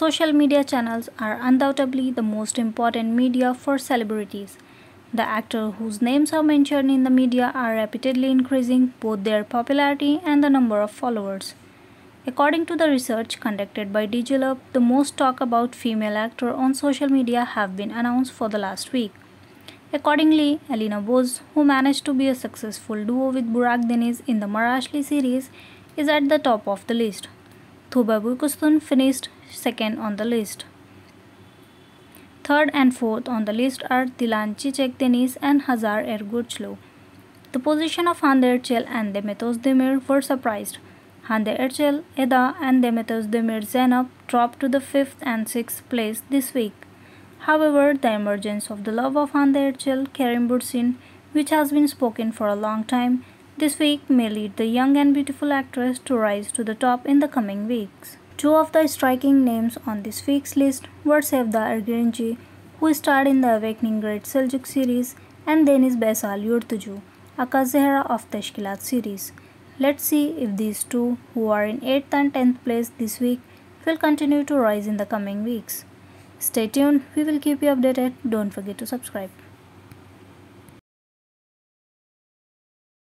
Social media channels are undoubtedly the most important media for celebrities. The actors whose names are mentioned in the media are rapidly increasing both their popularity and the number of followers. According to the research conducted by DigiLab, the most talk about female actors on social media have been announced for the last week. Accordingly, Alina Boz, who managed to be a successful duo with Burak Deniz in the Marashli series, is at the top of the list. Tuba Büyüküstün finished second on the list. Third and fourth on the list are Dilan Çiçek Deniz and Hazar Ergüçlü. The position of Hande Erçel and Demet Özdemir were surprised. Hande Erçel, Eda and Demet Özdemir Zeynep dropped to the 5th and 6th place this week. However, the emergence of the love of Hande Erçel, Kerem Bursin, which has been spoken for a long time, this week may lead the young and beautiful actress to rise to the top in the coming weeks. Two of the striking names on this week's list were Sevda Ergenji, who starred in the Awakening Great Seljuk series, and Denis Baisal Yurtuju, Aka Zehra of Teshkilat series. Let's see if these two, who are in 8th and 10th place this week, will continue to rise in the coming weeks. Stay tuned, we will keep you updated. Don't forget to subscribe.